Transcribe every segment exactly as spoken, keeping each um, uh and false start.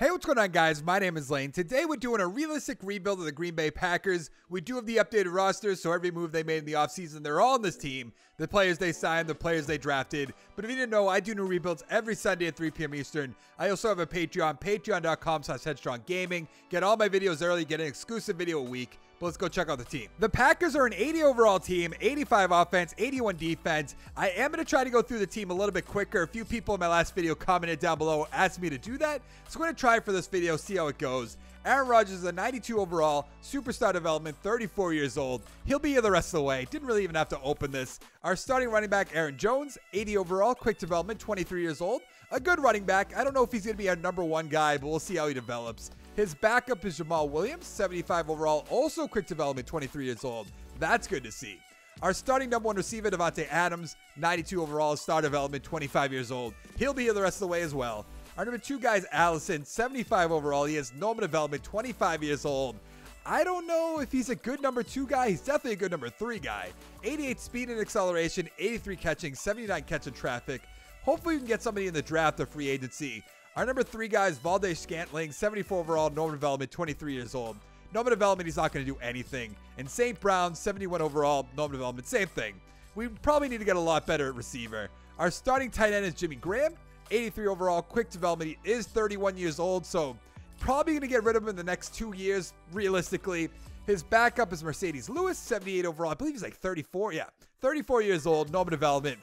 Hey, what's going on, guys? My name is Lane. Today we're doing a realistic rebuild of the Green Bay Packers. We do have the updated roster, so every move they made in the offseason, they're all on this team. The players they signed, the players they drafted. But if you didn't know, I do new rebuilds every Sunday at three p m Eastern. I also have a Patreon, patreon.com slash headstronggaming. Get all my videos early, get an exclusive video a week. But let's go check out the team. The Packers are an eighty overall team, eighty-five offense, eighty-one defense. I am going to try to go through the team a little bit quicker. A few people in my last video commented down below, asked me to do that. So I'm going to try for this video, see how it goes. Aaron Rodgers is a ninety-two overall, superstar development, thirty-four years old. He'll be here the rest of the way. Didn't really even have to open this. Our starting running back, Aaron Jones, eighty overall, quick development, twenty-three years old. A good running back. I don't know if he's going to be our number one guy, but we'll see how he develops. His backup is Jamaal Williams, seventy-five overall, also quick development, twenty-three years old. That's good to see. Our starting number one receiver, Davante Adams, ninety-two overall, star development, twenty-five years old. He'll be here the rest of the way as well. Our number two guy is Allison, seventy-five overall. He has normal development, twenty-five years old. I don't know if he's a good number two guy. He's definitely a good number three guy. eighty-eight speed and acceleration, eighty-three catching, seventy-nine catch and traffic. Hopefully we can get somebody in the draft or free agency. Our number three guy is Valdes-Scantling, seventy-four overall, normal development, twenty-three years old. Normal development, he's not going to do anything. And Saint Brown, seventy-one overall, normal development, same thing. We probably need to get a lot better at receiver. Our starting tight end is Jimmy Graham. eighty-three overall, quick development. He is thirty-one years old, so probably going to get rid of him in the next two years, realistically. His backup is Mercedes Lewis, seventy-eight overall. I believe he's like thirty-four. Yeah, thirty-four years old, normal development.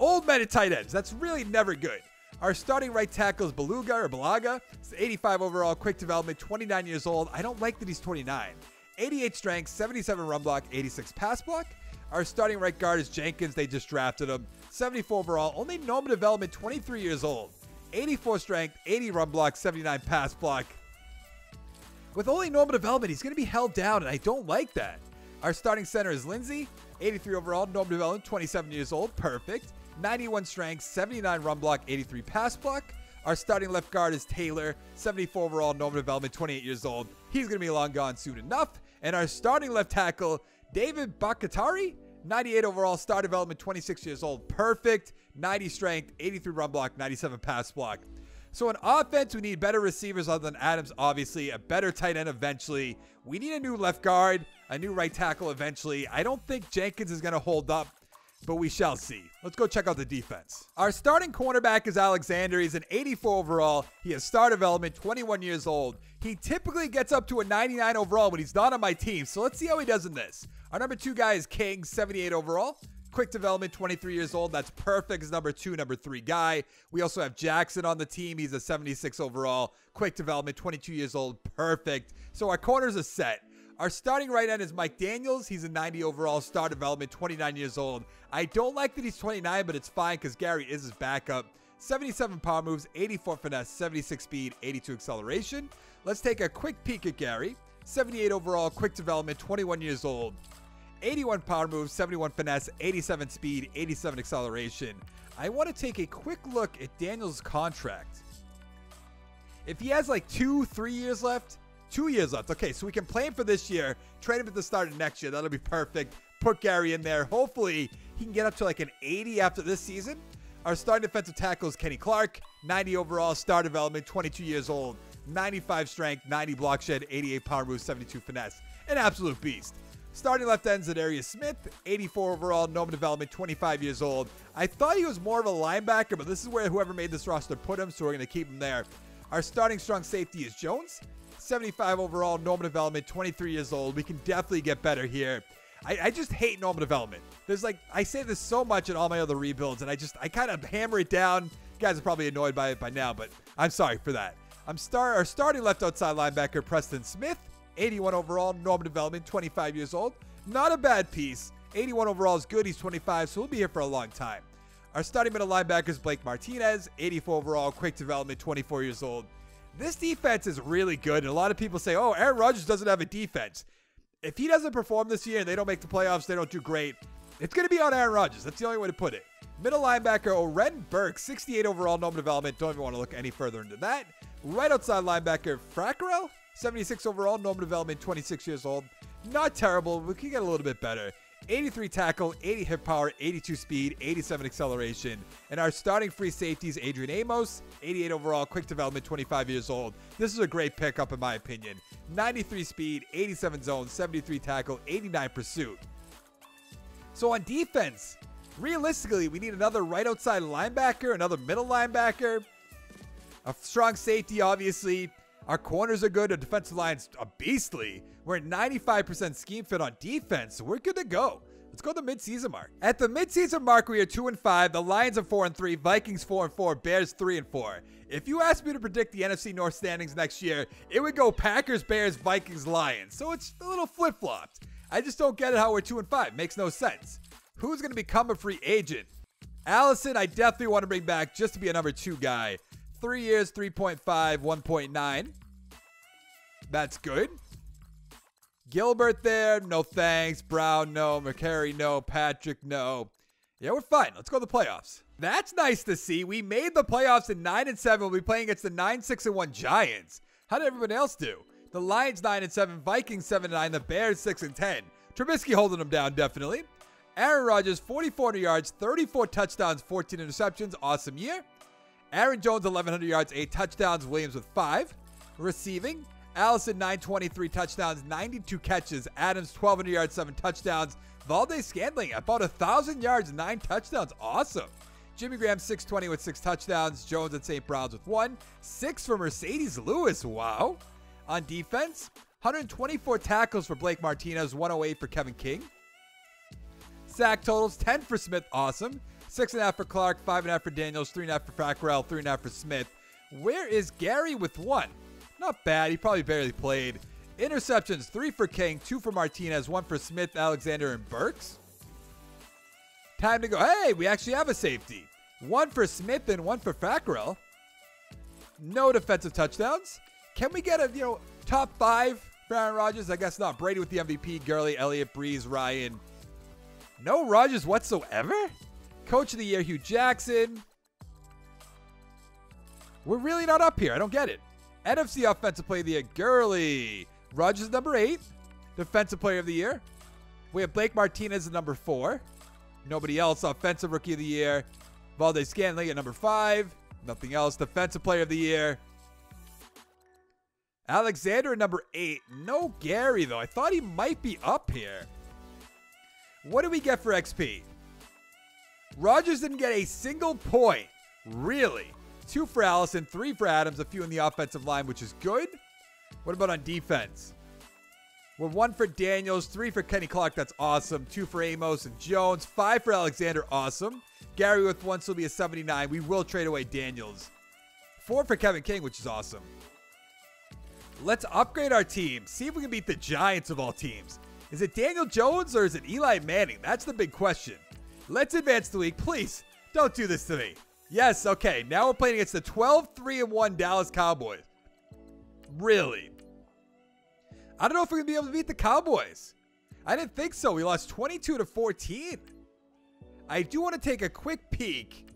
Old men at tight ends. That's really never good. Our starting right tackle is Beluga or Balaga. He's eighty-five overall, quick development, twenty-nine years old. I don't like that he's twenty-nine. eighty-eight strength, seventy-seven run block, eighty-six pass block. Our starting right guard is Jenkins. They just drafted him. seventy-four overall, only normal development, twenty-three years old. eighty-four strength, eighty run block, seventy-nine pass block. With only normal development, he's going to be held down, and I don't like that. Our starting center is Lindsay. eighty-three overall, normal development, twenty-seven years old. Perfect. ninety-one strength, seventy-nine run block, eighty-three pass block. Our starting left guard is Taylor. seventy-four overall, normal development, twenty-eight years old. He's going to be long gone soon enough. And our starting left tackle, David Bakatari, ninety-eight overall, star development, twenty-six years old. Perfect. ninety strength, eighty-three run block, ninety-seven pass block. So on offense, we need better receivers other than Adams, obviously. A better tight end eventually. We need a new left guard, a new right tackle eventually. I don't think Jenkins is going to hold up, but we shall see. Let's go check out the defense. Our starting cornerback is Alexander. He's an eighty-four overall. He has star development, twenty-one years old. He typically gets up to a ninety-nine overall when he's not on my team, so let's see how he does in this. Our number two guy is King, seventy-eight overall. Quick development, twenty-three years old. That's perfect as number two, number three guy. We also have Jackson on the team. He's a seventy-six overall. Quick development, twenty-two years old. Perfect. So our corners are set. Our starting right end is Mike Daniels. He's a ninety overall, star development, twenty-nine years old. I don't like that he's twenty-nine, but it's fine because Gary is his backup. seventy-seven power moves, eighty-four finesse, seventy-six speed, eighty-two acceleration. Let's take a quick peek at Gary. seventy-eight overall, quick development, twenty-one years old. eighty-one power moves, seventy-one finesse, eighty-seven speed, eighty-seven acceleration. I want to take a quick look at Daniels' contract. If he has like two, three years left, Two years left. Okay, so we can play him for this year, trade him at the start of next year. That'll be perfect. Put Gary in there. Hopefully, he can get up to like an eighty after this season. Our starting defensive tackle is Kenny Clark, ninety overall, star development, twenty-two years old, ninety-five strength, ninety block shed, eighty-eight power move, seventy-two finesse. An absolute beast. Starting left ends at Area Smith, eighty-four overall, normal development, twenty-five years old. I thought he was more of a linebacker, but this is where whoever made this roster put him, so we're going to keep him there. Our starting strong safety is Jones. seventy-five overall, normal development, twenty-three years old. We can definitely get better here. I, I just hate normal development. There's like, I say this so much in all my other rebuilds, and I just, I kind of hammer it down. You guys are probably annoyed by it by now, but I'm sorry for that. I'm star, our starting left outside linebacker, Preston Smith, eighty-one overall, normal development, twenty-five years old. Not a bad piece. eighty-one overall is good. He's twenty-five, so he'll be here for a long time. Our starting middle linebacker is Blake Martinez, eighty-four overall, quick development, twenty-four years old. This defense is really good, and a lot of people say, oh, Aaron Rodgers doesn't have a defense. If he doesn't perform this year and they don't make the playoffs, they don't do great, it's going to be on Aaron Rodgers. That's the only way to put it. Middle linebacker Oren Burks, sixty-eight overall, normal development. Don't even want to look any further into that. Right outside linebacker Fackrell, seventy-six overall, normal development, twenty-six years old. Not terrible. We can get a little bit better. eighty-three tackle, eighty hip power, eighty-two speed, eighty-seven acceleration. And our starting free safety is Adrian Amos, eighty-eight overall, quick development, twenty-five years old. This is a great pickup in my opinion. ninety-three speed, eighty-seven zone, seventy-three tackle, eighty-nine pursuit. So on defense, realistically, we need another right outside linebacker, another middle linebacker, a strong safety, obviously. Our corners are good. Our defensive line's are beastly. We're at ninety-five percent scheme fit on defense, so we're good to go. Let's go to the midseason mark. At the midseason mark, we are two and five. The Lions are four and three. Vikings four and four. Bears three and four. If you asked me to predict the N F C North standings next year, it would go Packers, Bears, Vikings, Lions. So it's a little flip-flopped. I just don't get it how we're two and five. Makes no sense. Who's going to become a free agent? Allison, I definitely want to bring back just to be a number two guy. Three years, three point five, one point nine. That's good. Gilbert there, no thanks. Brown, no. McCary, no. Patrick, no. Yeah, we're fine. Let's go to the playoffs. That's nice to see. We made the playoffs in nine and seven. We'll be playing against the nine six and one Giants. How did everyone else do? The Lions nine and seven, Vikings seven and nine, the Bears six and ten. Trubisky holding them down, definitely. Aaron Rodgers, forty-four hundred yards, thirty-four touchdowns, fourteen interceptions. Awesome year. Aaron Jones, eleven hundred yards, eight touchdowns. Williams with five. Receiving. Allison, nine twenty-three touchdowns, ninety-two catches. Adams, twelve hundred yards, seven touchdowns. Valdes-Scantling, about one thousand yards, nine touchdowns. Awesome. Jimmy Graham, six twenty with six touchdowns. Jones and Saint Brown's with one. Six for Mercedes Lewis. Wow. On defense, one hundred twenty-four tackles for Blake Martinez, one oh eight for Kevin King. Sack totals, ten for Smith. Awesome. Six and a half for Clark, five and a half for Daniels, three and a half for Fackrell, three and a half for Smith. Where is Gary with one? Not bad. He probably barely played. Interceptions, three for King, two for Martinez, one for Smith, Alexander, and Burks. Time to go. Hey, we actually have a safety. One for Smith and one for Fackrell. No defensive touchdowns. Can we get a, you know, top five for Aaron Rodgers? I guess not. Brady with the M V P, Gurley, Elliott, Breeze, Ryan. No Rodgers whatsoever? Coach of the year, Hugh Jackson. We're really not up here. I don't get it. N F C offensive player of the year, Gurley. Rodgers number eight. Defensive player of the year. We have Blake Martinez at number four. Nobody else. Offensive rookie of the year. Valdes-Scantling at number five. Nothing else. Defensive player of the year. Alexander at number eight. No Gary, though. I thought he might be up here. What do we get for X P? Rodgers didn't get a single point. Really? Two for Allison, three for Adams, a few in the offensive line, which is good. What about on defense? We're one for Daniels, three for Kenny Clark. That's awesome. Two for Amos and Jones. Five for Alexander. Awesome. Gary with one, so will be a seventy-nine. We will trade away Daniels. Four for Kevin King, which is awesome. Let's upgrade our team. See if we can beat the Giants of all teams. Is it Daniel Jones or is it Eli Manning? That's the big question. Let's advance the week. Please don't do this to me. Yes, okay. Now we're playing against the twelve three and one Dallas Cowboys. Really? I don't know if we're going to be able to beat the Cowboys. I didn't think so. We lost twenty-two to fourteen. I do want to take a quick peek.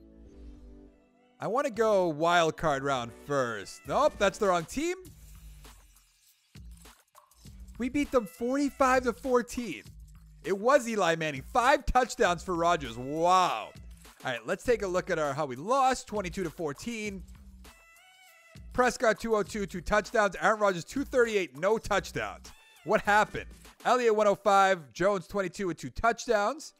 I want to go wild card round first. Nope, that's the wrong team. We beat them forty-five to fourteen. It was Eli Manning. Five touchdowns for Rodgers. Wow. All right, let's take a look at our how we lost. twenty-two to fourteen. Prescott two oh two, two touchdowns. Aaron Rodgers two thirty-eight, no touchdowns. What happened? Elliott one oh five, Jones twenty-two with two touchdowns.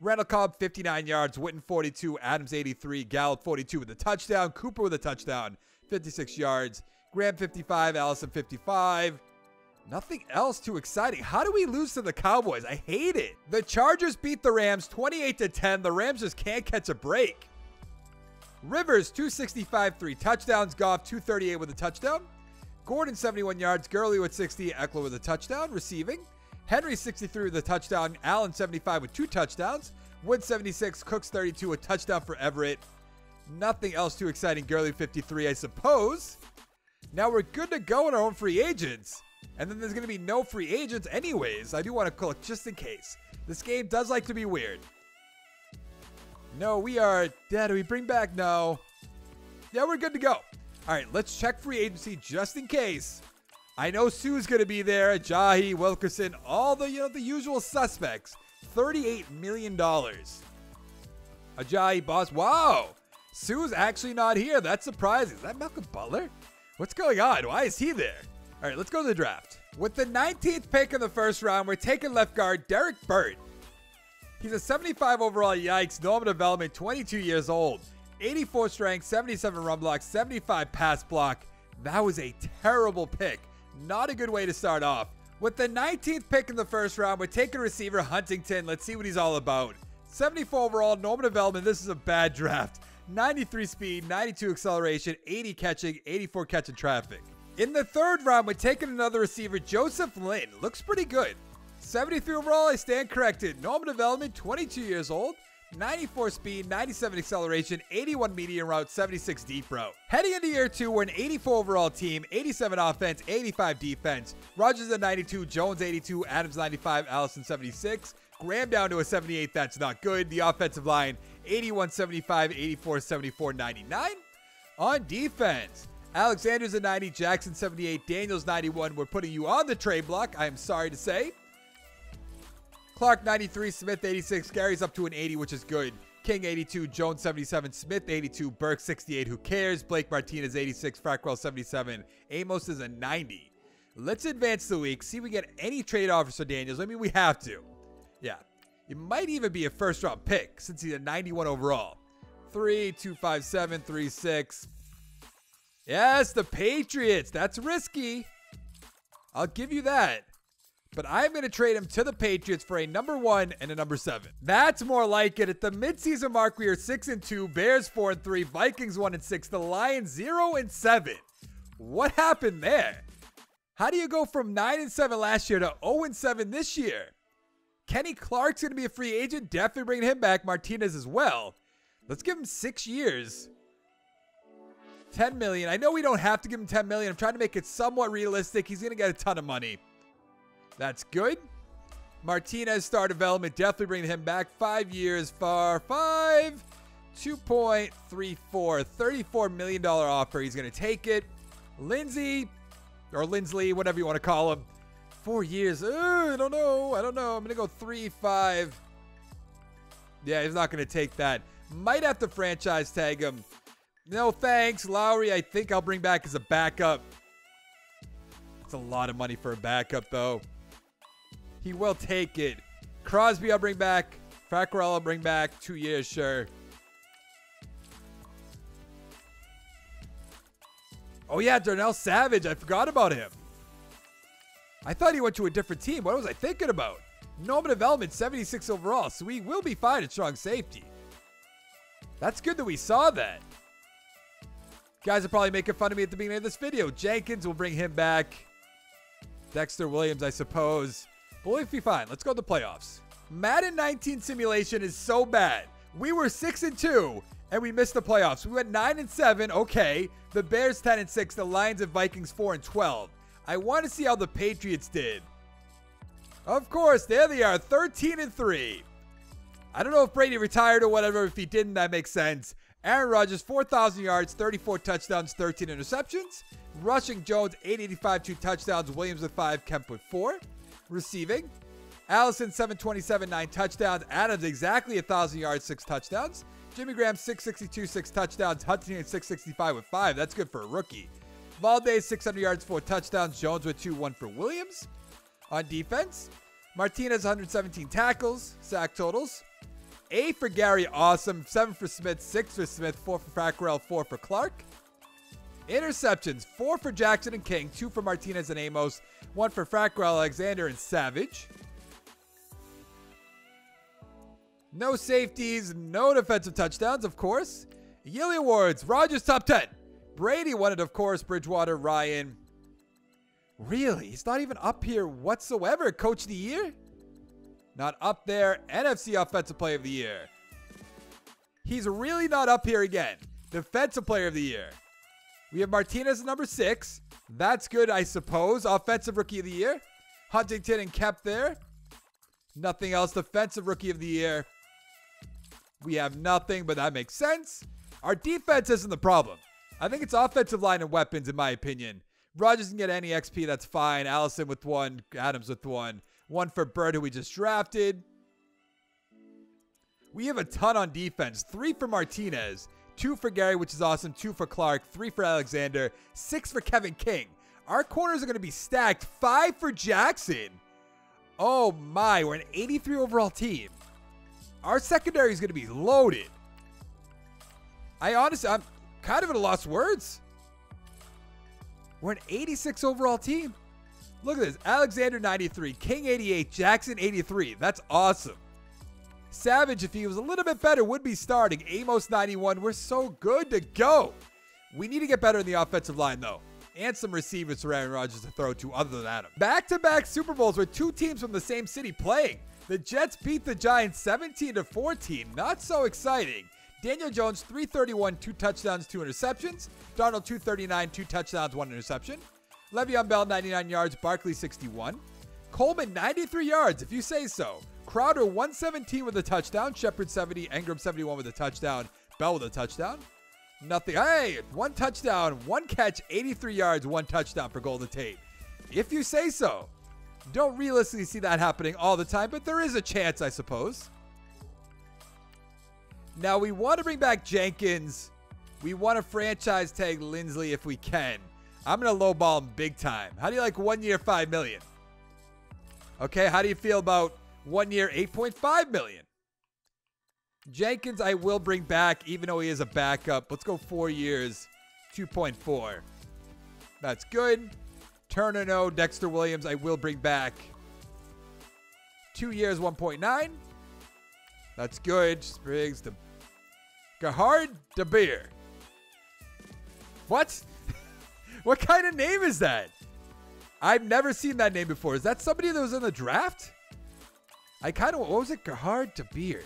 Randall Cobb fifty-nine yards, Witten forty-two, Adams eighty-three, Gallup forty-two with a touchdown, Cooper with a touchdown, fifty-six yards. Graham fifty-five, Allison fifty-five. Nothing else too exciting. How do we lose to the Cowboys? I hate it. The Chargers beat the Rams twenty-eight to ten. The Rams just can't catch a break. Rivers, two sixty-five, three touchdowns. Goff, two thirty-eight with a touchdown. Gordon, seventy-one yards. Gurley with sixty. Eckler with a touchdown. Receiving. Henry, sixty-three with a touchdown. Allen, seventy-five with two touchdowns. Wood, seventy-six. Cooks, thirty-two. A touchdown for Everett. Nothing else too exciting. Gurley, fifty-three, I suppose. Now we're good to go in our own free agents. And then there's going to be no free agents anyways. I do want to click just in case. This game does like to be weird. No, we are dead. Do we bring back? No. Yeah, we're good to go. All right, let's check free agency just in case. I know Sue's going to be there. Jahi, Wilkerson, all the, you know, the usual suspects. thirty-eight million dollars. Ajayi Boss. Wow. Sue's actually not here. That's surprising. Is that Malcolm Butler? What's going on? Why is he there? All right, let's go to the draft. With the nineteenth pick in the first round, we're taking left guard Derek Burt. He's a seventy-five overall, yikes, normal development, twenty-two years old, eighty-four strength, seventy-seven run block, seventy-five pass block. That was a terrible pick. Not a good way to start off. With the nineteenth pick in the first round, we're taking receiver Huntington. Let's see what he's all about. seventy-four overall, normal development. This is a bad draft. ninety-three speed, ninety-two acceleration, eighty catching, eighty-four catching traffic. In the third round, we're taking another receiver, Joseph Lynn. Looks pretty good. seventy-three overall, I stand corrected. Normal development, twenty-two years old, ninety-four speed, ninety-seven acceleration, eighty-one medium route, seventy-six deep route. Heading into year two, we're an eighty-four overall team, eighty-seven offense, eighty-five defense. Rodgers at ninety-two, Jones eighty-two, Adams ninety-five, Allison seventy-six. Graham down to a seventy-eight, that's not good. The offensive line, eighty-one, seventy-five, eighty-four, seventy-four, ninety-nine. On defense, Alexander's at ninety, Jackson seventy-eight, Daniels ninety-one. We're putting you on the trade block, I am sorry to say. Clark ninety-three, Smith eighty-six, Gary's up to an eighty, which is good. King eighty-two, Jones seventy-seven, Smith eighty-two, Burke sixty-eight, who cares? Blake Martinez eighty-six, Fackrell seventy-seven, Amos is a ninety. Let's advance the week, see if we get any trade offers for Daniels. I mean, we have to. Yeah, it might even be a first round pick since he's a ninety-one overall. Three, two, five, seven, three, six. Yes, the Patriots, that's risky. I'll give you that. But I'm going to trade him to the Patriots for a number one and a number seven. That's more like it. At the midseason mark, we are six and two, Bears four and three, Vikings one and six, the Lions zero and seven. What happened there? How do you go from nine and seven last year to zero and seven this year? Kenny Clark's going to be a free agent. Definitely bringing him back. Martinez as well. Let's give him six years. ten million dollars. I know we don't have to give him ten million dollars. I'm trying to make it somewhat realistic. He's going to get a ton of money. That's good. Martinez, star development, definitely bringing him back. Five years, far five, two point three four, thirty-four million dollars offer. He's going to take it. Lindsay, or Lindsley, whatever you want to call him. Four years. Ooh, I don't know. I don't know. I'm going to go three, five. Yeah, he's not going to take that. Might have to franchise tag him. No, thanks. Lowry, I think I'll bring back as a backup. It's a lot of money for a backup, though. He will take it. Crosby, I'll bring back. Fackrell, I'll bring back. Two years, sure. Oh, yeah, Darnell Savage. I forgot about him. I thought he went to a different team. What was I thinking about? Normal development, seventy-six overall. So we will be fine at strong safety. That's good that we saw that. Guys are probably making fun of me at the beginning of this video. Jenkins, will bring him back. Dexter Williams, I suppose. But we'll be fine. Let's go to the playoffs. Madden nineteen simulation is so bad. We were six and two, and we missed the playoffs. We went nine and seven. Okay. The Bears ten and six. The Lions and Vikings four and twelve. I want to see how the Patriots did. Of course, there they are, thirteen and three. I don't know if Brady retired or whatever. If he didn't, that makes sense. Aaron Rodgers, four thousand yards, thirty-four touchdowns, thirteen interceptions. Rushing Jones, eight eighty-five, two touchdowns. Williams with five, Kemp with four. Receiving, Allison, seven twenty-seven, nine touchdowns. Adams, exactly one thousand yards, six touchdowns. Jimmy Graham, six sixty-two, six touchdowns. Huntington, six sixty-five with five. That's good for a rookie. Valdes, six hundred yards, four touchdowns. Jones with two, one for Williams. On defense, Martinez, one hundred seventeen tackles, sack totals. eight for Gary, awesome. seven for Smith, six for Smith, four for Fackrell, four for Clark. Interceptions, four for Jackson and King, two for Martinez and Amos, one for Fackrell, Alexander, and Savage. No safeties, no defensive touchdowns, of course. Yearly awards, Rodgers top ten. Brady won it, of course. Bridgewater, Ryan. Really? He's not even up here whatsoever. Coach of the year? Not up there. N F C Offensive Player of the Year. He's really not up here again. Defensive Player of the Year. We have Martinez at number six. That's good, I suppose. Offensive Rookie of the Year. Huntington and Kemp there. Nothing else. Defensive Rookie of the Year. We have nothing, but that makes sense. Our defense isn't the problem. I think it's offensive line and weapons, in my opinion. Rodgers can get any X P, that's fine. Allison with one, Adams with one. One for Bird, who we just drafted. We have a ton on defense. Three for Martinez, two for Gary, which is awesome, two for Clark, three for Alexander, six for Kevin King. Our corners are going to be stacked. Five for Jackson. Oh my, we're an eighty-three overall team. Our secondary is going to be loaded. I honestly, I'm kind of at a loss for words. We're an eighty-six overall team. Look at this. Alexander ninety-three, King eighty-eight, Jackson eighty-three. That's awesome. Savage, if he was a little bit better, would be starting. Amos ninety-one. We're so good to go. We need to get better in the offensive line, though, and some receivers for Aaron Rodgers to throw to other than Adam. Back-to-back Super Bowls with two teams from the same city playing. The Jets beat the Giants seventeen to fourteen. Not so exciting. Daniel Jones, three thirty-one, two touchdowns, two interceptions. Darnold, two thirty-nine, two touchdowns, one interception. Le'Veon Bell, ninety-nine yards. Barkley, sixty-one. Coleman, ninety-three yards, if you say so. Crowder, one seventeen with a touchdown. Shepard, seventy. Engram, seventy-one with a touchdown. Bell with a touchdown. Nothing. Hey, one touchdown, one catch, eighty-three yards, one touchdown for Golden Tate. If you say so. Don't realistically see that happening all the time, but there is a chance, I suppose. Now, we want to bring back Jenkins. We want to franchise tag Lindsay if we can. I'm going to lowball him big time. How do you like one year, five million dollars? Okay, how do you feel about one year, eight point five million dollars? Jenkins, I will bring back, even though he is a backup. Let's go four years, two point four. That's good. Turner, no. Dexter Williams, I will bring back. Two years, one point nine. That's good. Spriggs, the... Gerhard de Beer. What? What kind of name is that? I've never seen that name before. Is that somebody that was in the draft? I kind of... What was it? Gerhard de Beer.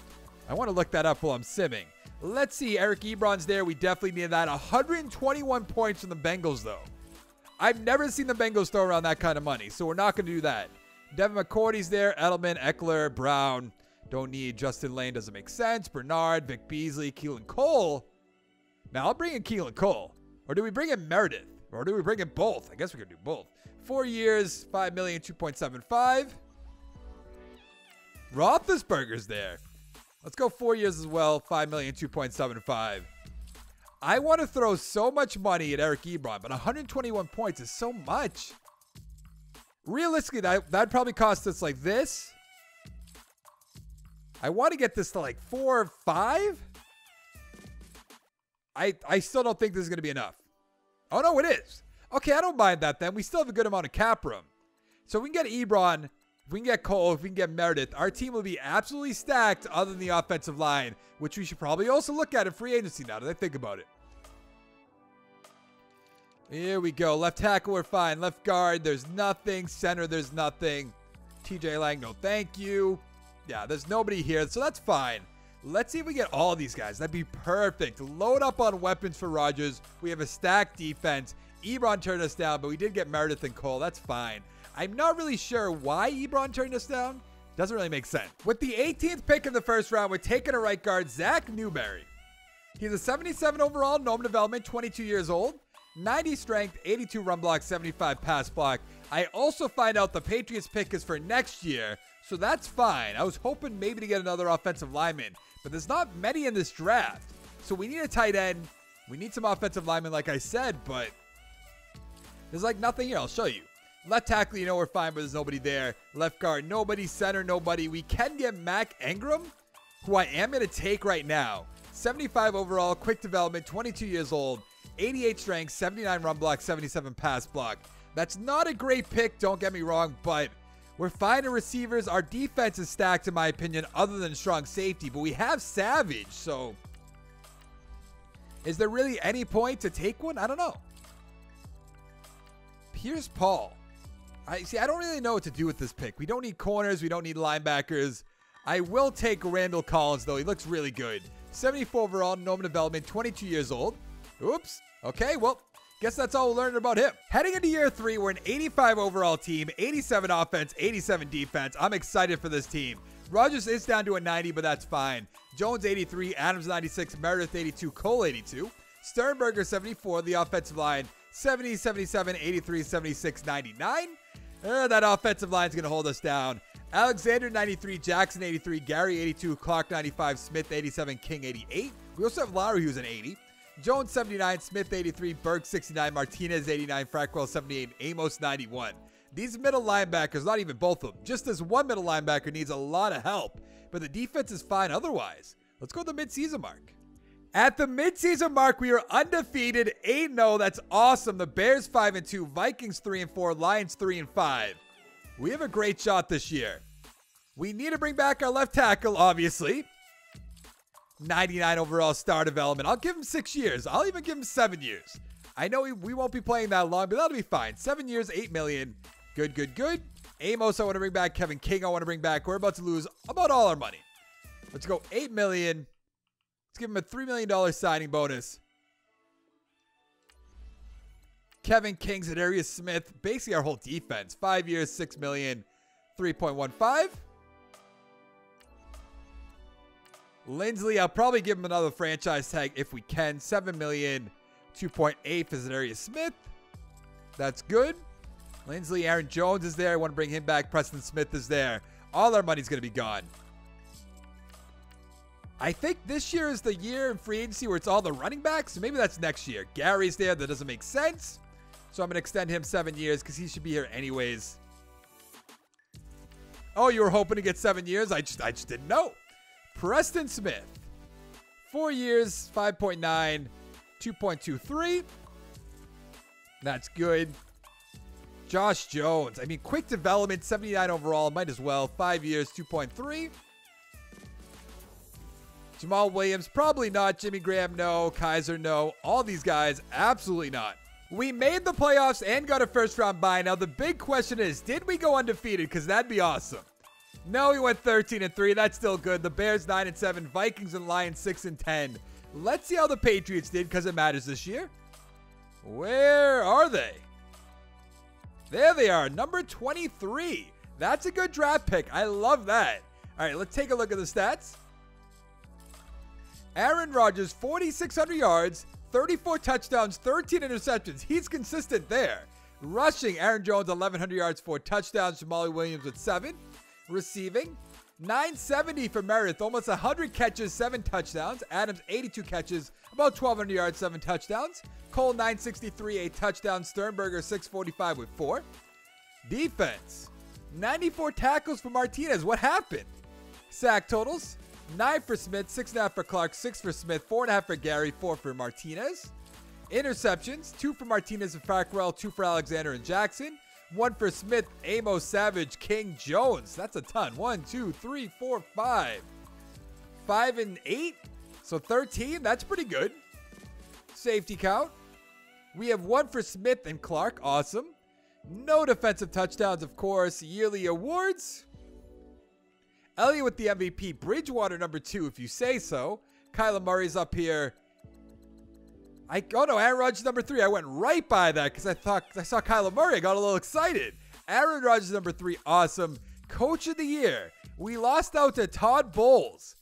I want to look that up while I'm simming. Let's see. Eric Ebron's there. We definitely need that. one hundred twenty-one points from the Bengals, though. I've never seen the Bengals throw around that kind of money, so we're not going to do that. Devin McCourty's there. Edelman, Eckler, Brown. Don't need Justin Lane. Doesn't make sense. Bernard, Vic Beasley, Keelan Cole. Now, I'll bring in Keelan Cole. Or do we bring in Meredith? Or do we bring in both? I guess we could do both. Four years, five million dollars, two point seven five. Roethlisberger's there. Let's go four years as well. five million dollars, two point seven five. I want to throw so much money at Eric Ebron, but one hundred twenty-one points is so much. Realistically, that, that'd probably cost us like this. I want to get this to like four or five. I I still don't think this is going to be enough. Oh, no, it is. Okay, I don't mind that then. We still have a good amount of cap room. So we can get Ebron. If we can get Cole, if we can get Meredith, our team will be absolutely stacked other than the offensive line, which we should probably also look at in free agency now that I think about it. Here we go. Left tackle, we're fine. Left guard, there's nothing. Center, there's nothing. T J Lang, no thank you. Yeah, there's nobody here, so that's fine. Let's see if we get all these guys. That'd be perfect. Load up on weapons for Rodgers. We have a stacked defense. Ebron turned us down, but we did get Meredith and Cole. That's fine. I'm not really sure why Ebron turned us down. Doesn't really make sense. With the eighteenth pick in the first round, we're taking a right guard, Zach Newberry. He's a seventy-seven overall, gnome development, twenty-two years old, ninety strength, eighty-two run block, seventy-five pass block. I also find out the Patriots pick is for next year, so that's fine. I was hoping maybe to get another offensive lineman, but there's not many in this draft. So we need a tight end. We need some offensive linemen, like I said, but there's like nothing here. I'll show you. Left tackle, you know, we're fine, but there's nobody there. Left guard, nobody. Center, nobody. We can get Mac Engram, who I am going to take right now. seventy-five overall, quick development, twenty-two years old, eighty-eight strength, seventy-nine run block, seventy-seven pass block. That's not a great pick, don't get me wrong, but we're fine in receivers. Our defense is stacked, in my opinion, other than strong safety, but we have Savage, so is there really any point to take one? I don't know. Here's Paul. I see, I don't really know what to do with this pick. We don't need corners. We don't need linebackers. I will take Randall Collins, though. He looks really good. seventy-four overall, gnome development, twenty-two years old. Oops. Okay, well, guess that's all we learned about him. Heading into year three, we're an eighty-five overall team, eighty-seven offense, eighty-seven defense. I'm excited for this team. Rodgers is down to a ninety, but that's fine. Jones, eighty-three. Adams, ninety-six. Meredith, eighty-two. Cole, eighty-two. Sternberger, seventy-four. The offensive line, seventy, seventy-seven, eighty-three, seventy-six, ninety-nine. Uh, that offensive line is going to hold us down. Alexander ninety-three, Jackson eighty-three, Gary eighty-two, Clark ninety-five, Smith eighty-seven, King eighty-eight. We also have Lowry, who's an eighty. Jones seventy-nine, Smith eighty-three, Burks sixty-nine, Martinez eighty-nine, Fackrell seventy-eight, and Amos ninety-one. These middle linebackers, not even both of them, just this one middle linebacker needs a lot of help, but the defense is fine otherwise. Let's go to the midseason mark. At the midseason mark, we are undefeated, eight and oh. That's awesome. The Bears five and two, Vikings three and four, Lions three and five. We have a great shot this year. We need to bring back our left tackle, obviously. ninety-nine overall star development. I'll give him six years. I'll even give him seven years. I know we, we won't be playing that long, but that'll be fine. Seven years, eight million. Good, good, good. Amos, I want to bring back. Kevin King, I want to bring back. We're about to lose about all our money. Let's go eight million. Let's give him a three million dollar signing bonus. Kevin King's and Arius Smith. Basically our whole defense. Five years, six million, three point one five. Lindsay, I'll probably give him another franchise tag if we can. Seven million, two point eight for Arius Smith. That's good. Lindsay, Aaron Jones is there. I want to bring him back. Preston Smith is there. All our money's going to be gone. I think this year is the year in free agency where it's all the running backs. So maybe that's next year. Gary's there. That doesn't make sense. So I'm going to extend him seven years because he should be here anyways. Oh, you were hoping to get seven years? I just, I just didn't know. Preston Smith. Four years, five point nine, two point two three. That's good. Josh Jones. I mean, quick development, seventy-nine overall. Might as well. Five years, two point three. Jamaal Williams, probably not. Jimmy Graham, no. Kaiser, no. All these guys, absolutely not. We made the playoffs and got a first round bye. Now, the big question is, did we go undefeated? Because that'd be awesome. No, we went thirteen and three. That's still good. The Bears nine and seven, Vikings and Lions six and ten. Let's see how the Patriots did because it matters this year. Where are they? There they are, number twenty-three. That's a good draft pick. I love that. All right, let's take a look at the stats. Aaron Rodgers, forty-six hundred yards, thirty-four touchdowns, thirteen interceptions. He's consistent there. Rushing, Aaron Jones, eleven hundred yards, four touchdowns. Jamaal Williams with seven. Receiving, nine seventy for Meredith, almost one hundred catches, seven touchdowns. Adams, eighty-two catches, about twelve hundred yards, seven touchdowns. Cole, nine sixty-three, eight touchdowns. Sternberger, six forty-five with four. Defense, ninety-four tackles for Martinez. What happened? Sack totals. nine for Smith, six point five for Clark, six for Smith, four point five for Gary, four for Martinez. Interceptions, two for Martinez and Fackrell, two for Alexander and Jackson, one for Smith, Amos, Savage, King, Jones. That's a ton. One, two, three, four, five. Five and eight, so thirteen. That's pretty good. Safety count. We have one for Smith and Clark. Awesome. No defensive touchdowns, of course. Yearly awards. Elliott with the M V P. Bridgewater number two, if you say so. Kyler Murray's up here. I oh no, Aaron Rodgers number three. I went right by that because I thought I saw Kyler Murray. I got a little excited. Aaron Rodgers number three, awesome. Coach of the year. We lost out to Todd Bowles.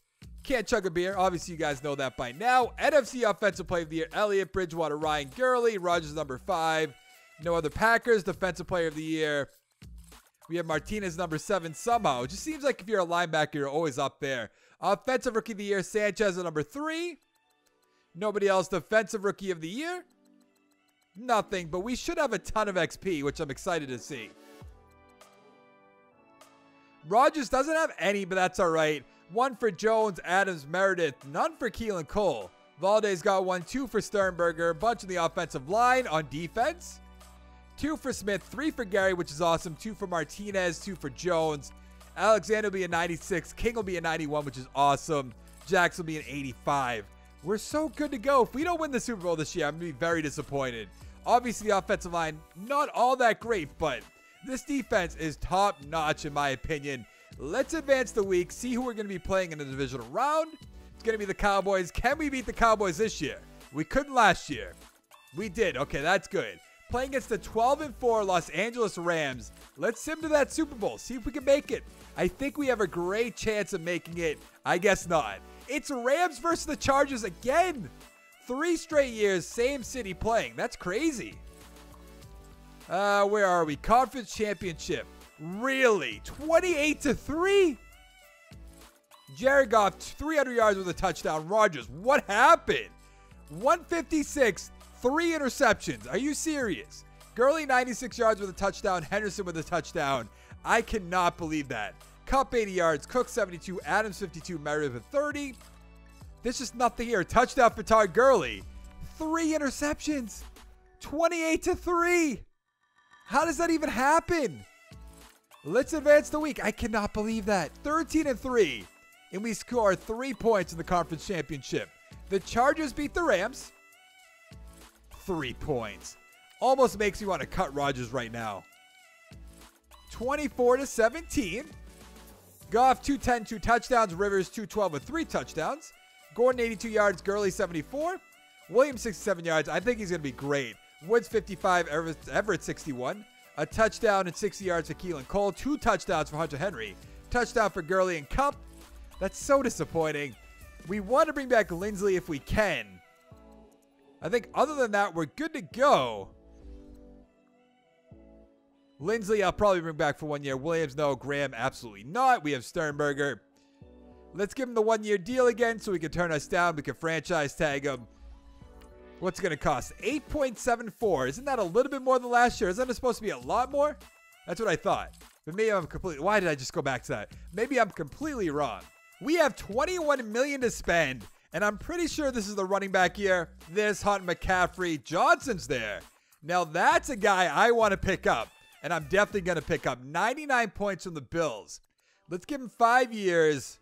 Can't chug a beer. Obviously, you guys know that by now. N F C offensive player of the year. Elliott, Bridgewater, Ryan, Gurley. Rodgers number five. No other Packers. Defensive player of the year. We have Martinez number seven somehow. It just seems like if you're a linebacker, you're always up there. Offensive Rookie of the Year, Sanchez at number three. Nobody else. Defensive Rookie of the Year. Nothing, but we should have a ton of X P, which I'm excited to see. Rodgers doesn't have any, but that's all right. One for Jones, Adams, Meredith. None for Keelan Cole. Valdes got one, two for Sternberger. A bunch in the offensive line on defense. Two for Smith, three for Gary, which is awesome. Two for Martinez, two for Jones. Alexander will be a ninety-six. King will be a ninety-one, which is awesome. Jackson will be an eighty-five. We're so good to go. If we don't win the Super Bowl this year, I'm going to be very disappointed. Obviously, the offensive line, not all that great, but this defense is top-notch, in my opinion. Let's advance the week, see who we're going to be playing in the divisional round. It's going to be the Cowboys. Can we beat the Cowboys this year? We couldn't last year. We did. Okay, that's good. Playing against the twelve and four Los Angeles Rams. Let's sim to that Super Bowl. See if we can make it. I think we have a great chance of making it. I guess not. It's Rams versus the Chargers again. Three straight years, same city playing. That's crazy. Uh, where are we? Conference championship. Really? twenty-eight to three? Jared Goff, three hundred yards with a touchdown. Rodgers, what happened? one fifty-six, three interceptions. Are you serious? Gurley, ninety-six yards with a touchdown. Henderson with a touchdown. I cannot believe that. Kupp, eighty yards. Cook, seventy-two. Adams, fifty-two. Meredith with thirty. There's just nothing here. Touchdown for Todd Gurley. Three interceptions. twenty-eight to three. How does that even happen? Let's advance the week. I cannot believe that. thirteen and three. And we score three points in the conference championship. The Chargers beat the Rams. Three points. Almost makes me want to cut Rodgers right now. twenty-four to seventeen. Goff, two ten, two touchdowns. Rivers, two twelve with three touchdowns. Gordon, eighty-two yards. Gurley, seventy-four. Williams, sixty-seven yards. I think he's going to be great. Woods, fifty-five. Everett, Everett sixty-one. A touchdown and sixty yards for Keelan Cole. Two touchdowns for Hunter Henry. Touchdown for Gurley and Kupp. That's so disappointing. We want to bring back Lindsay if we can. I think other than that, we're good to go. Lindsay, I'll probably bring back for one year. Williams, no. Graham, absolutely not. We have Sternberger. Let's give him the one-year deal again so he can turn us down. We can franchise tag him. What's it going to cost? eight point seven four. Isn't that a little bit more than last year? Isn't it supposed to be a lot more? That's what I thought. But maybe I'm completely... Why did I just go back to that? Maybe I'm completely wrong. We have twenty-one million dollars to spend, and I'm pretty sure this is the running back year. This, Hunt, McCaffrey, Johnson's there. Now, that's a guy I want to pick up. And I'm definitely going to pick up ninety-nine points from the Bills. Let's give him five years,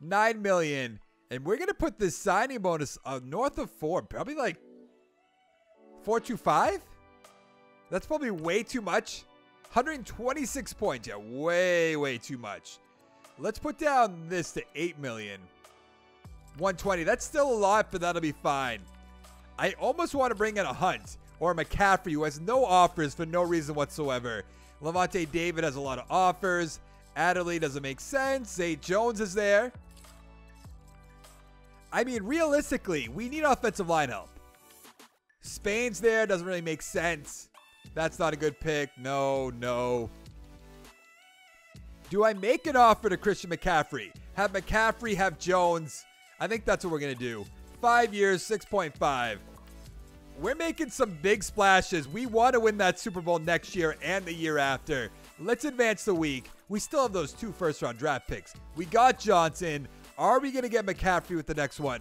nine million dollars. And we're going to put this signing bonus of north of four, probably like four two five. That's probably way too much. one hundred twenty-six points. Yeah, way, way too much. Let's put down this to eight million dollars. one twenty. That's still a lot, but that'll be fine. I almost want to bring in a Hunt. Or McCaffrey, who has no offers for no reason whatsoever. Levante David has a lot of offers. Adderley doesn't make sense. Zay Jones is there. I mean, realistically, we need offensive line help. Spain's there. Doesn't really make sense. That's not a good pick. No, no. Do I make an offer to Christian McCaffrey? Have McCaffrey, have Jones. I think that's what we're going to do. Five years, six point five. We're making some big splashes. We want to win that Super Bowl next year and the year after. Let's advance the week. We still have those two first-round draft picks. We got Johnson. Are we going to get McCaffrey with the next one?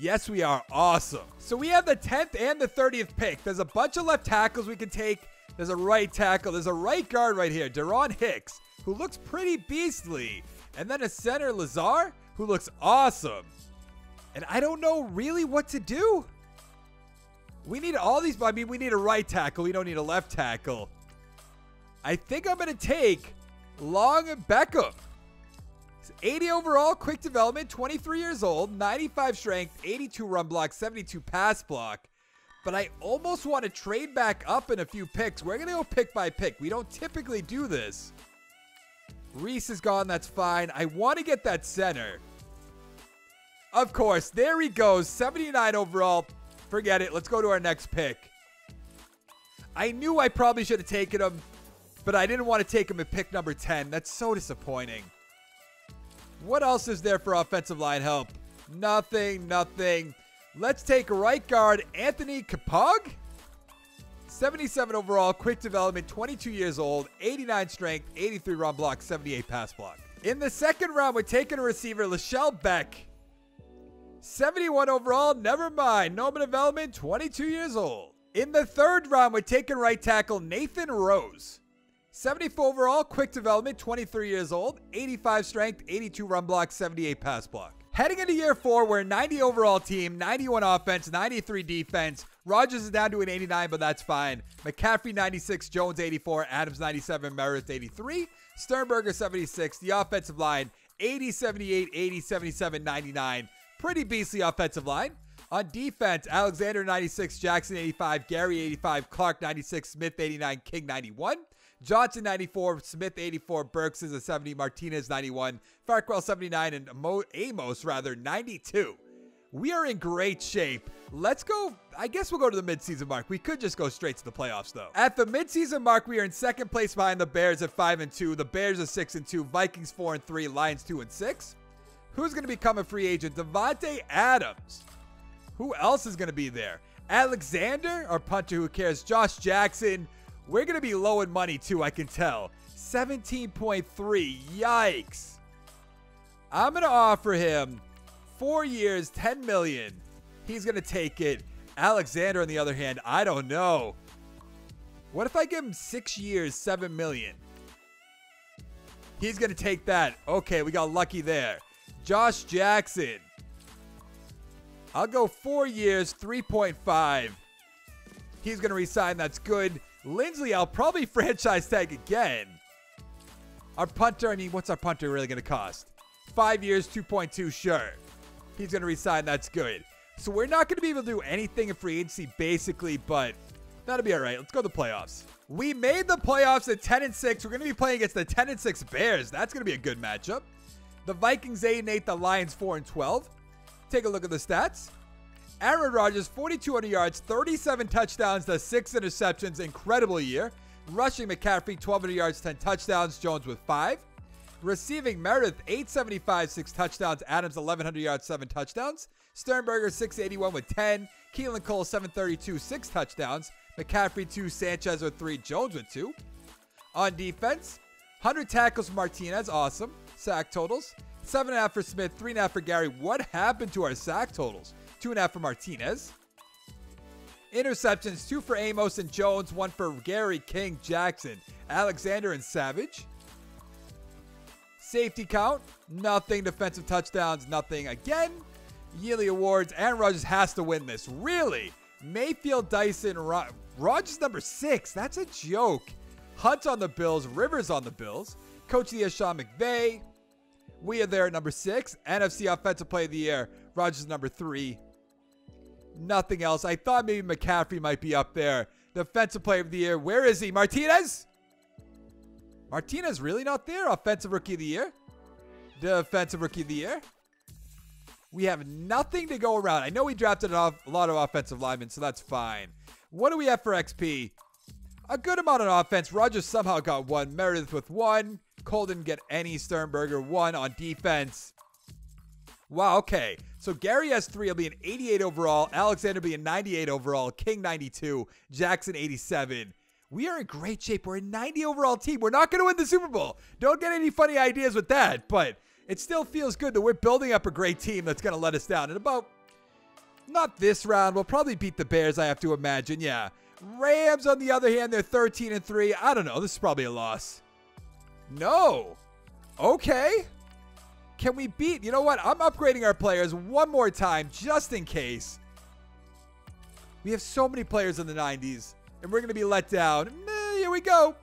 Yes, we are. Awesome. So we have the tenth and the thirtieth pick. There's a bunch of left tackles we can take. There's a right tackle. There's a right guard right here, Daron Hicks, who looks pretty beastly. And then a center, Lazar, who looks awesome. And I don't know really what to do. We need all these, I mean, we need a right tackle. We don't need a left tackle. I think I'm going to take Long Beckham. He's eighty overall, quick development, twenty-three years old, ninety-five strength, eighty-two run block, seventy-two pass block. But I almost want to trade back up in a few picks. We're going to go pick by pick. We don't typically do this. Reese is gone. That's fine. I want to get that center. Of course, there he goes, seventy-nine overall. Forget it. Let's go to our next pick. I knew I probably should have taken him, but I didn't want to take him at pick number ten. That's so disappointing. What else is there for offensive line help? Nothing, nothing. Let's take right guard Anthony Kapog. seventy-seven overall, quick development, twenty-two years old, eighty-nine strength, eighty-three run block, seventy-eight pass block. In the second round, we're taking a receiver, Lashelle Beck. seventy-one overall, never mind. Norman development, twenty-two years old. In the third round, we're taking right tackle Nathan Rose. seventy-four overall, quick development, twenty-three years old, eighty-five strength, eighty-two run block, seventy-eight pass block. Heading into year four, we're a ninety overall team, ninety-one offense, ninety-three defense. Rodgers is down to an eighty-nine, but that's fine. McCaffrey, ninety-six, Jones, eighty-four, Adams, ninety-seven, Meredith, eighty-three, Sternberger, seventy-six, the offensive line, eighty, seventy-eight, eighty, seventy-seven, ninety-nine. Pretty beastly offensive line. On defense, Alexander ninety-six, Jackson eighty-five, Gary eighty-five, Clark ninety-six, Smith eighty-nine, King ninety-one, Johnson ninety-four, Smith eighty-four, Burks is a seventy, Martinez ninety-one, Fackrell seventy-nine, and Amos rather ninety-two. we are in great shape. Let's go. I guess we'll go to the midseason mark. We could just go straight to the playoffs, though. At the midseason mark, we are in second place behind the Bears at five and two. The Bears are six and two. Vikings four and three. Lions two and six. Who's going to become a free agent? Davante Adams. Who else is going to be there? Alexander, our punter who cares. Josh Jackson. We're going to be low in money, too, I can tell. seventeen point three. Yikes. I'm going to offer him four years, ten million. He's going to take it. Alexander, on the other hand, I don't know. What if I give him six years, seven million? He's going to take that. Okay, we got lucky there. Josh Jackson. I'll go four years, three point five. He's going to resign. That's good. Lindsay, I'll probably franchise tag again. Our punter, I mean, what's our punter really going to cost? five years, two point two, sure. He's going to resign. That's good. So we're not going to be able to do anything in free agency, basically, but that'll be all right. Let's go to the playoffs. We made the playoffs at ten and six. We're going to be playing against the ten and six Bears. That's going to be a good matchup. The Vikings eight and eight, the Lions four and twelve. Take a look at the stats. Aaron Rodgers, four thousand two hundred yards, thirty-seven touchdowns, the six interceptions. Incredible year. Rushing McCaffrey, twelve hundred yards, ten touchdowns. Jones with five. Receiving Meredith, eight seventy-five, six touchdowns. Adams, eleven hundred yards, seven touchdowns. Sternberger, six eighty-one with ten. Keelan Cole, seven thirty-two, six touchdowns. McCaffrey, two. Sanchez with three. Jones with two. On defense, one hundred tackles for Martinez. Awesome. Sack totals. seven point five for Smith, three point five for Gary. What happened to our sack totals? two point five for Martinez. Interceptions, two for Amos and Jones, one for Gary, King, Jackson, Alexander, and Savage. Safety count, nothing. Defensive touchdowns, nothing. Again, yearly awards. Aaron Rodgers has to win this. Really? Mayfield, Dyson, Rod Rodgers number six. That's a joke. Hunt's on the Bills. Rivers on the Bills. Coach of the year, Sean McVay. We are there at number six. N F C Offensive Player of the Year. Rodgers number three. Nothing else. I thought maybe McCaffrey might be up there. Defensive Player of the Year. Where is he? Martinez? Martinez really not there? Offensive Rookie of the Year? Defensive Rookie of the Year? We have nothing to go around. I know we drafted a lot of offensive linemen, so that's fine. What do we have for X P? A good amount on offense. Rodgers somehow got one. Meredith with one. Cole didn't get any. Sternberger, one on defense. Wow, okay. So Gary has three. He'll be an eighty-eight overall. Alexander will be a ninety-eight overall. King, ninety-two. Jackson, eighty-seven. We are in great shape. We're a ninety overall team. We're not going to win the Super Bowl. Don't get any funny ideas with that, but it still feels good that we're building up a great team that's going to let us down. And about, not this round, we'll probably beat the Bears, I have to imagine. Yeah. Rams, on the other hand, they're thirteen and three. I don't know. This is probably a loss. No. Okay. Can we beat? You know what? I'm upgrading our players one more time just in case. We have so many players in the nineties. And we're going to be let down. Here we go.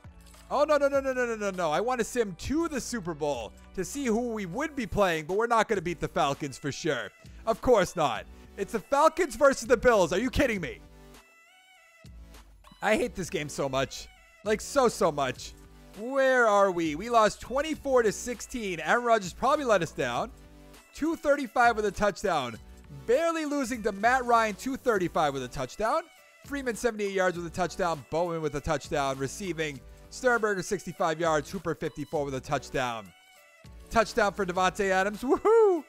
Oh, no, no, no, no, no, no, no, no. I want to sim to the Super Bowl to see who we would be playing, but we're not going to beat the Falcons for sure. Of course not. It's the Falcons versus the Bills. Are you kidding me? I hate this game so much. Like, so, so much. Where are we? We lost twenty-four to sixteen. Aaron Rodgers probably let us down. two thirty-five with a touchdown. Barely losing to Matt Ryan, two thirty-five with a touchdown. Freeman, seventy-eight yards with a touchdown. Bowman with a touchdown. Receiving, Sternberger, sixty-five yards. Hooper, fifty-four with a touchdown. Touchdown for Davante Adams. Woohoo!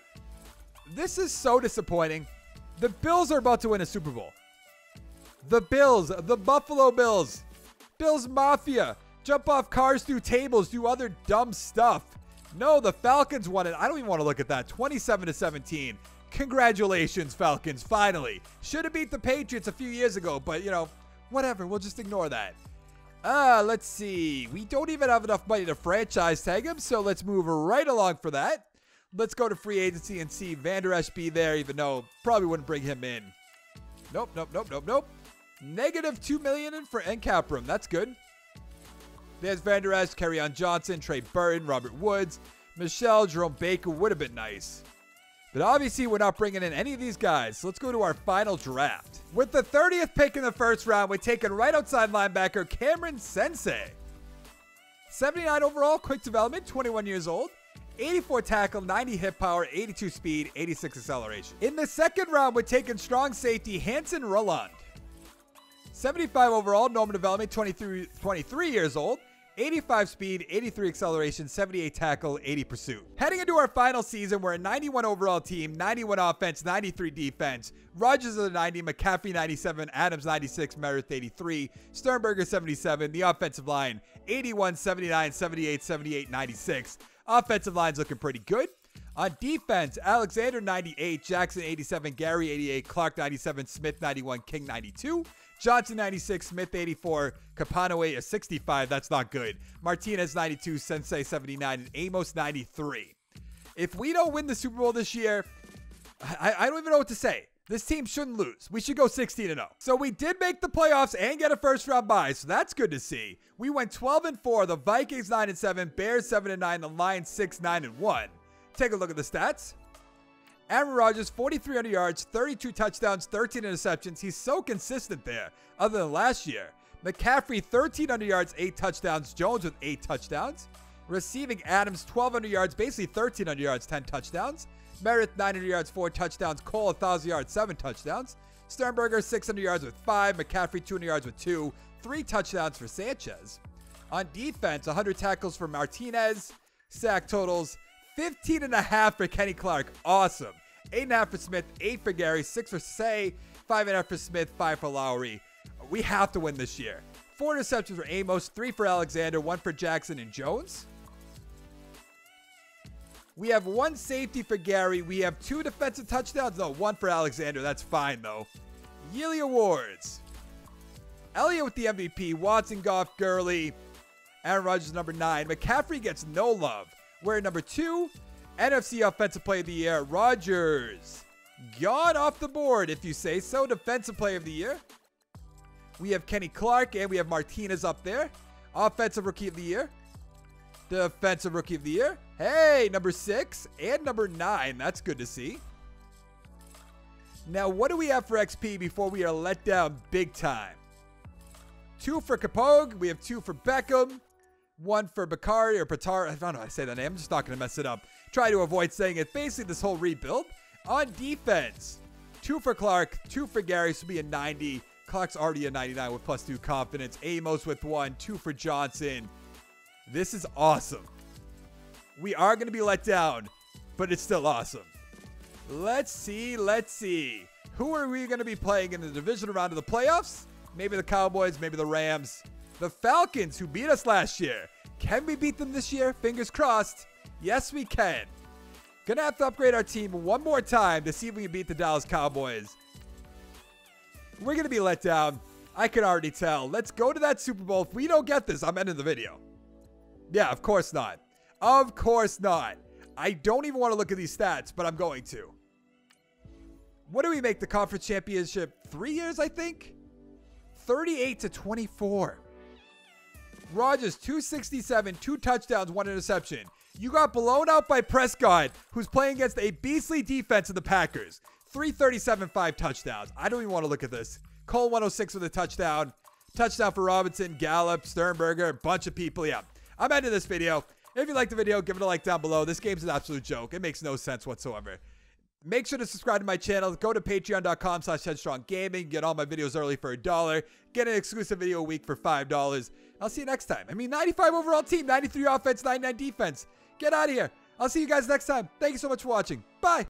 This is so disappointing. The Bills are about to win a Super Bowl. The Bills. The Buffalo Bills. Bills Mafia. Jump off cars, through tables, do other dumb stuff. No, the Falcons won it. I don't even want to look at that. twenty-seven to seventeen. Congratulations, Falcons, finally. Should have beat the Patriots a few years ago, but, you know, whatever. We'll just ignore that. Uh, let's see. We don't even have enough money to franchise tag him, so let's move right along for that. Let's go to free agency and see Van Der Esch be there, even though probably wouldn't bring him in. Nope, nope, nope, nope, nope. Negative two million dollars in for end cap room. That's good. There's Van Der Esch, Kerryon Johnson, Trey Burton, Robert Woods, Michelle, Jerome Baker. Would have been nice. But obviously, we're not bringing in any of these guys. So let's go to our final draft. With the thirtieth pick in the first round, we're taking right outside linebacker Cameron Sensei. seventy-nine overall, quick development, twenty-one years old. eighty-four tackle, ninety hit power, eighty-two speed, eighty-six acceleration. In the second round, we're taking strong safety Hanson Rolland. seventy-five overall, normal development, twenty-three, twenty-three years old. eighty-five speed, eighty-three acceleration, seventy-eight tackle, eighty pursuit. Heading into our final season, we're a ninety-one overall team, ninety-one offense, ninety-three defense. Rodgers is a ninety, McCaffrey ninety-seven, Adams ninety-six, Meredith eighty-three, Sternberger seventy-seven, the offensive line eighty-one, seventy-nine, seventy-eight, seventy-eight, ninety-six. Offensive line's looking pretty good. On defense, Alexander ninety-eight, Jackson eighty-seven, Gary eighty-eight, Clark ninety-seven, Smith ninety-one, King ninety-two. Johnson ninety-six, Smith eighty-four, Capanoe a sixty-five. That's not good. Martinez ninety-two, Sensei seventy-nine, and Amos ninety-three. If we don't win the Super Bowl this year, I, I don't even know what to say. This team shouldn't lose. We should go sixteen and oh. So we did make the playoffs and get a first round bye, so that's good to see. We went twelve and four, the Vikings nine and seven, Bears seven and nine, the Lions six, nine and one. Take a look at the stats. Aaron Rodgers, forty-three hundred yards, thirty-two touchdowns, thirteen interceptions. He's so consistent there, other than last year. McCaffrey, thirteen hundred yards, eight touchdowns. Jones with eight touchdowns. Receiving Adams, twelve hundred yards, basically thirteen hundred yards, ten touchdowns. Merritt, nine hundred yards, four touchdowns. Cole, one thousand yards, seven touchdowns. Sternberger, six hundred yards with five. McCaffrey, two hundred yards with two. Three touchdowns for Sanchez. On defense, one hundred tackles for Martinez. Sack totals, fifteen and a half for Kenny Clark. Awesome. eight and a half for Smith, eight for Gary, six for Say, five and a half for Smith, five for Lowry. We have to win this year. Four interceptions for Amos, three for Alexander, one for Jackson and Jones. We have one safety for Gary. We have two defensive touchdowns. No, one for Alexander. That's fine, though. Yearly awards. Elliott with the M V P. Watson, Goff, Gurley. Aaron Rodgers, number nine. McCaffrey gets no love. We're number two. N F C Offensive Player of the Year, Rodgers. Gone off the board, if you say so. Defensive Player of the Year. We have Kenny Clark, and we have Martinez up there. Offensive Rookie of the Year. Defensive Rookie of the Year. Hey, number six and number nine. That's good to see. Now, what do we have for X P before we are let down big time? Two for Capogue. We have two for Beckham. One for Bakari or Patar. I don't know how I say that name. I'm just not going to mess it up. Try to avoid saying it. Basically, this whole rebuild. On defense, two for Clark, two for Gary. This will be a ninety. Clark's already a ninety-nine with plus two confidence. Amos with one, two for Johnson. This is awesome. We are going to be let down, but it's still awesome. Let's see. Let's see. Who are we going to be playing in the divisional round of the playoffs? Maybe the Cowboys, maybe the Rams. The Falcons, who beat us last year. Can we beat them this year? Fingers crossed. Yes, we can. Gonna have to upgrade our team one more time to see if we can beat the Dallas Cowboys. We're gonna be let down. I can already tell. Let's go to that Super Bowl. If we don't get this, I'm ending the video. Yeah, of course not. Of course not. I don't even want to look at these stats, but I'm going to. What do we make the conference championship? Three years, I think? thirty-eight to twenty-four. Rodgers, two sixty-seven, two touchdowns, one interception. You got blown out by Prescott, who's playing against a beastly defense of the Packers. three thirty-seven, five touchdowns. I don't even want to look at this. Cole, one oh six with a touchdown. Touchdown for Robinson, Gallup, Sternberger, a bunch of people. Yeah, I'm ending this video. If you liked the video, give it a like down below. This game's an absolute joke. It makes no sense whatsoever. Make sure to subscribe to my channel. Go to patreon.com slash headstronggaming. Get all my videos early for a dollar. Get an exclusive video a week for five dollars. I'll see you next time. I mean, ninety-five overall team, ninety-three offense, ninety-nine defense. Get out of here. I'll see you guys next time. Thank you so much for watching. Bye.